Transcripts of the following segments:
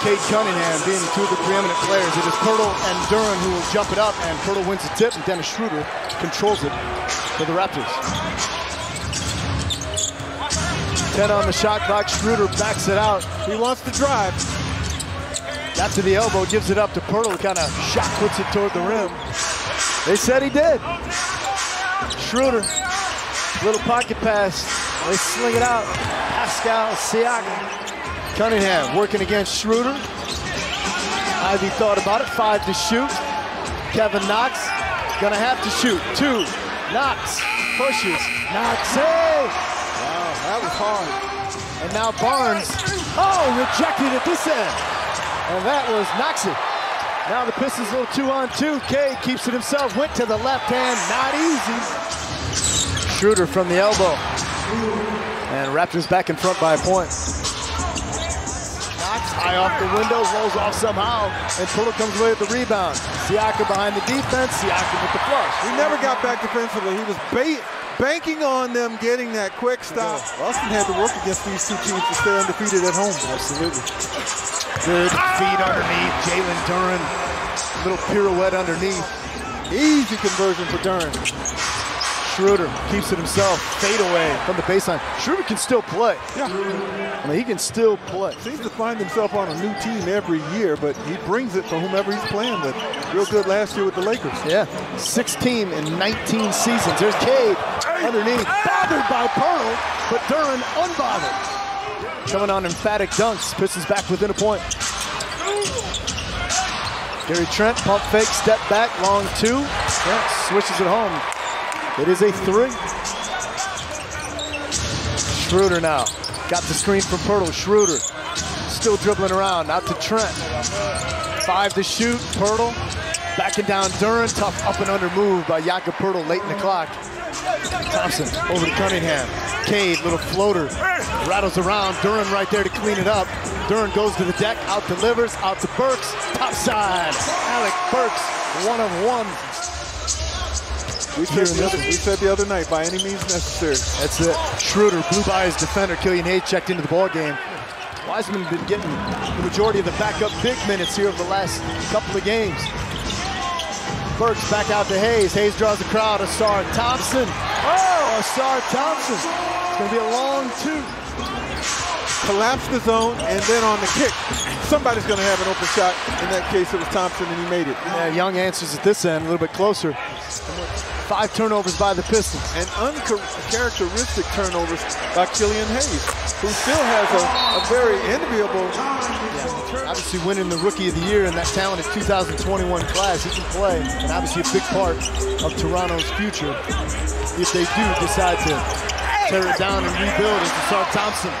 Cade Cunningham being the two of the preeminent players. It is Poeltl and Duren who will jump it up, and Poeltl wins the tip, and Dennis Schroeder controls it for the Raptors. 10 on the shot clock. Schroeder backs it out. He wants to drive. Got to the elbow, gives it up to Poeltl, kind of shot puts it toward the rim. They said he did. Schroeder, little pocket pass. They sling it out. Pascal Siakam. Cunningham working against Schroeder. Ivey thought about it. 5 to shoot. Kevin Knox going to have to shoot. 2. Knox pushes. Knox, hey! Wow, that was hard. And now Barnes. Oh, rejected at this end. And that was Knoxie. Now the Pistons a little 2-on-2. Cade keeps it himself. Went to the left hand. Not easy. Schroeder from the elbow. And Raptors back in front by a point. Knox high off the window. Rolls off somehow. And Poeltl comes away with the rebound. Siakam behind the defense. Siakam with the flush. He never got back defensively. He was banking on them getting that quick stop. Boston had to work against these two teams to stay undefeated at home. Absolutely. Good feed underneath. Jalen Duren, little pirouette underneath. Easy conversion for Duren. Schroeder keeps it himself. Fade away from the baseline. Schroeder can still play. Yeah. I mean, he can still play. Seems to find himself on a new team every year, but he brings it for whomever he's playing with. Real good last year with the Lakers. Yeah. 16 in 19 seasons. There's Cade underneath. Bothered by Poeltl, but Duren unbothered. Coming on emphatic dunks. Pistons back within a point. Gary Trent, pump fake, step back, long 2. Yeah, switches it home. It is a 3. Schroeder now. Got the screen from Poeltl. Schroeder still dribbling around. Out to Trent. 5 to shoot. Poeltl backing down Duren. Tough up and under move by Jakob Poeltl late in the clock. Thompson over to Cunningham. Cade, little floater, rattles around. Duren right there to clean it up. Duren goes to the deck, out to Livers, out to Burks, top side. Alec Burks, 1 of 1. We said the other night, by any means necessary. That's it. Schroeder blew by his defender. Killian Hayes checked into the ballgame. Wiseman been getting the majority of the backup big minutes here over the last couple of games. Burks back out to Hayes. Hayes draws the crowd. Ausar Thompson. Oh, Ausar Thompson. It's going to be a long 2. Collapsed the zone, and then on the kick, somebody's going to have an open shot. In that case, it was Thompson, and he made it. Yeah, Young answers at this end, a little bit closer. 5 turnovers by the Pistons. And uncharacteristic turnovers by Killian Hayes, who still has a very enviable... Obviously winning the Rookie of the Year in that talented 2021 class. He can play, and obviously a big part of Toronto's future if they do decide to tear it down and rebuild it. Ausar Thompson.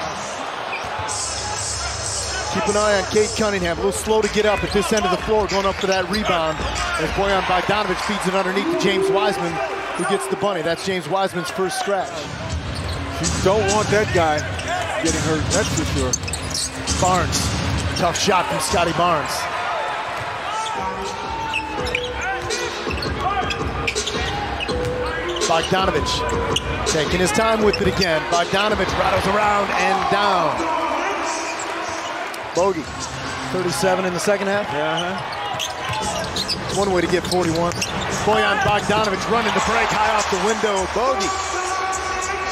Keep an eye on Cade Cunningham. A little slow to get up at this end of the floor, going up for that rebound. And Bojan Bogdanović feeds it underneath to James Wiseman, who gets the bunny. That's James Wiseman's first scratch. You don't want that guy getting hurt, that's for sure. Barnes. Tough shot from Scottie Barnes. Bogdanović taking his time with it again. Bogdanović rattles around and down. Bogey, 37 in the second half. It's one way to get 41. Bojan Bogdanović running the break high off the window. Bogey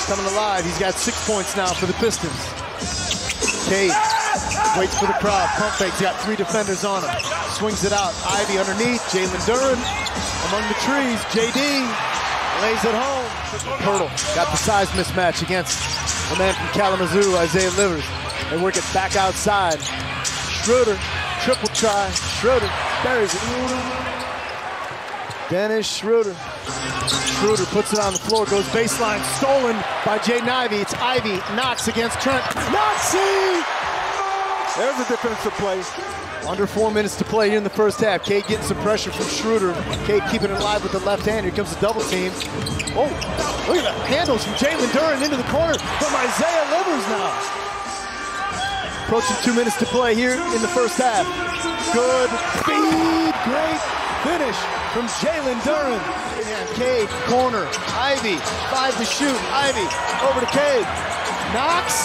coming alive. He's got 6 points now for the Pistons. Cade waits for the crowd. Pump fake's got 3 defenders on him. Swings it out. Ivey underneath. Jalen Duren among the trees. JD lays it home. Poeltl got the size mismatch against the man from Kalamazoo, Isaiah Livers. They work it back outside. Schroeder, triple try. Schroeder buries it. Dennis Schroeder. Schroeder puts it on the floor, goes baseline, stolen by Jaden Ivey. It's Ivey, Knox against Trent. Knoxie! There's a defensive play. Under 4 minutes to play here in the first half. Cade getting some pressure from Schroeder. Cade keeping it alive with the left hand. Here comes the double team. Oh, look at that. Handles from Jalen Duren into the corner from Isaiah Livers now. Approaching 2 minutes to play here in the first half. Good feed, great finish from Jalen Duren. Cade, corner, Ivey, 5 to shoot, Ivey, over to Cade. Knox,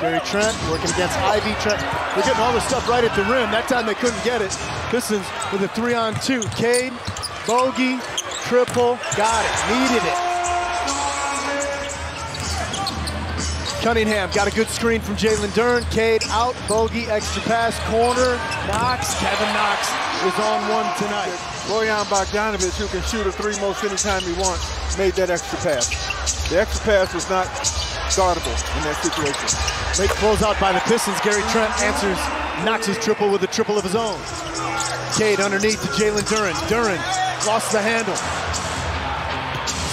Gary Trent working against Ivey. Trent, they're getting all the stuff right at the rim. That time they couldn't get it. Pistons with a 3-on-2. Cade, bogey, triple, got it, needed it. Cunningham got a good screen from Jalen Duren. Cade out, bogey, extra pass, corner, Knox. Kevin Knox is on one tonight. Bojan Bogdanović, who can shoot a three most anytime he wants, made that extra pass. The extra pass was not guardable in that situation. Great closeout by the Pistons. Gary Trent answers Knox's triple with a triple of his own. Cade underneath to Jalen Duren. Duren lost the handle.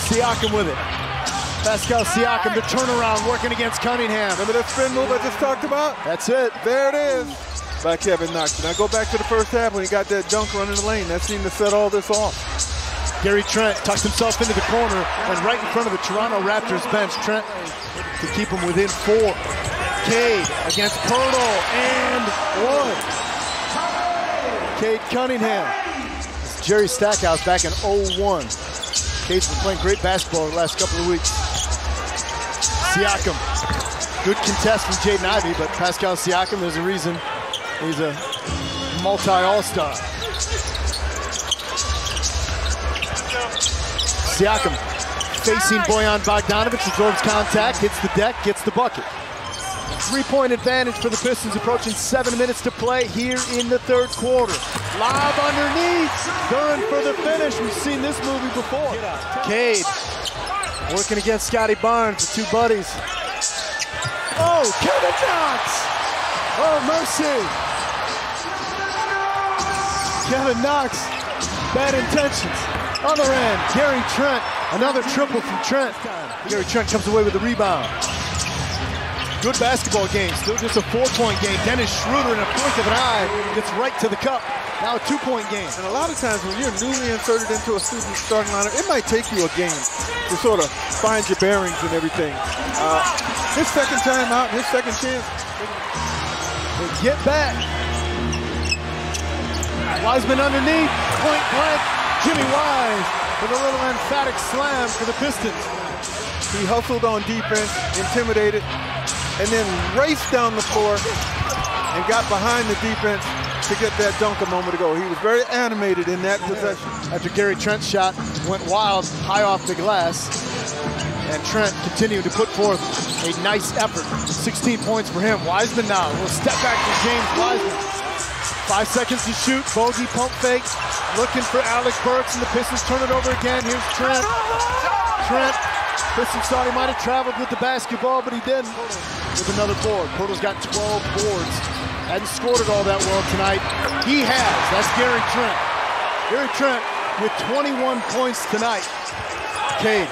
Siakam with it. Pascal Siakam, the turnaround, working against Cunningham. Remember that spin move I just talked about? That's it. There it is by Kevin Knox. Now go back to the first half when he got that dunk running the lane. That seemed to set all this off. Gary Trent tucks himself into the corner and right in front of the Toronto Raptors bench. Trent to keep him within 4. Cade against Poeltl and 1. Cade Cunningham. It's Jerry Stackhouse back in 0-1. Cade's been playing great basketball the last couple of weeks. Siakam, good contest from Jaden Ivey, but Pascal Siakam, there's a reason he's a multi-all-star. Siakam facing Bojan Bogdanović, absorbs contact, hits the deck, gets the bucket. 3-point advantage for the Pistons, approaching 7 minutes to play here in the third quarter. Lob underneath, Duren for the finish. We've seen this movie before. Cade working against Scottie Barnes, the two buddies. Oh, Kevin Knox! Oh, mercy! Kevin Knox, bad intentions. Other end, Gary Trent, another triple from Trent. Gary Trent comes away with the rebound. Good basketball game, still just a 4-point game. Dennis Schroeder in a blink of an eye gets right to the cup. Now a 2-point game. And a lot of times when you're newly inserted into a student starting lineup, it might take you a game to sort of find your bearings and everything. His second time out, his second chance. We'll get back. Wiseman underneath, point blank. Jimmy Wise with a little emphatic slam for the Pistons. He hustled on defense, intimidated, and then raced down the floor and got behind the defense to get that dunk a moment ago. He was very animated in that possession. After Gary Trent's shot went wild, high off the glass, and Trent continued to put forth a nice effort. 16 points for him. Wiseman now will step back to James Wiseman. 5 seconds to shoot, bogey pump fake, looking for Alec Burks, and the Pistons turn it over again. Here's Trent. Pistons thought he might have traveled with the basketball, but he didn't. With another board. Poeltl's got 12 boards. Hadn't scored it all that well tonight. He has. That's Gary Trent. Gary Trent with 21 points tonight. Cade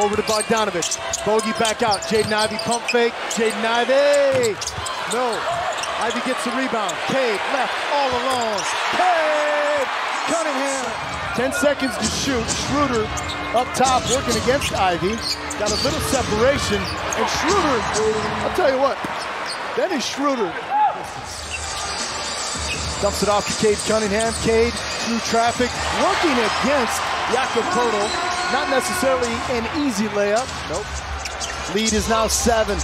over to Bogdanović. Bogey back out. Jaden Ivey pump fake. Jaden Ivey. No. Ivey gets the rebound. Cade left all alone. Cade Cunningham. 10 seconds to shoot. Schroeder up top working against Ivey. Got a little separation. And Schroeder, I'll tell you what, Dennis Schroeder dumps it off to Cade Cunningham. Cade through traffic, working against Jakob Poeltl. Not necessarily an easy layup. Nope. Lead is now 7.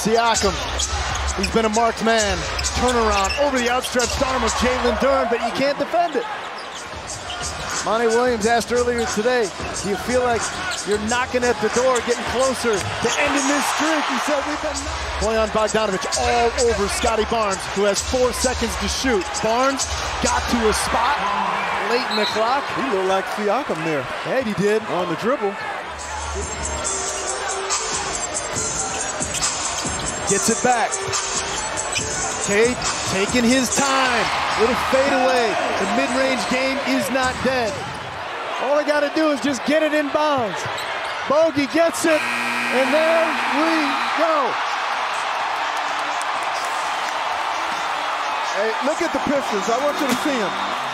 Siakam, he's been a marked man. Turnaround over the outstretched arm of Jalen Duren, but he can't defend it. Monte Williams asked earlier today, do you feel like you're knocking at the door, getting closer to ending this streak? He said, we've been Bojan Bogdanović all over Scottie Barnes, who has 4 seconds to shoot. Barnes got to a spot late in the clock. He looked like Siakam there. And he did. On the dribble. Gets it back. Cade taking his time. Little fadeaway. The mid-range game is not dead. All I got to do is just get it in bounds. Bogey gets it, and there we go. Hey, look at the Pistons. I want you to see them.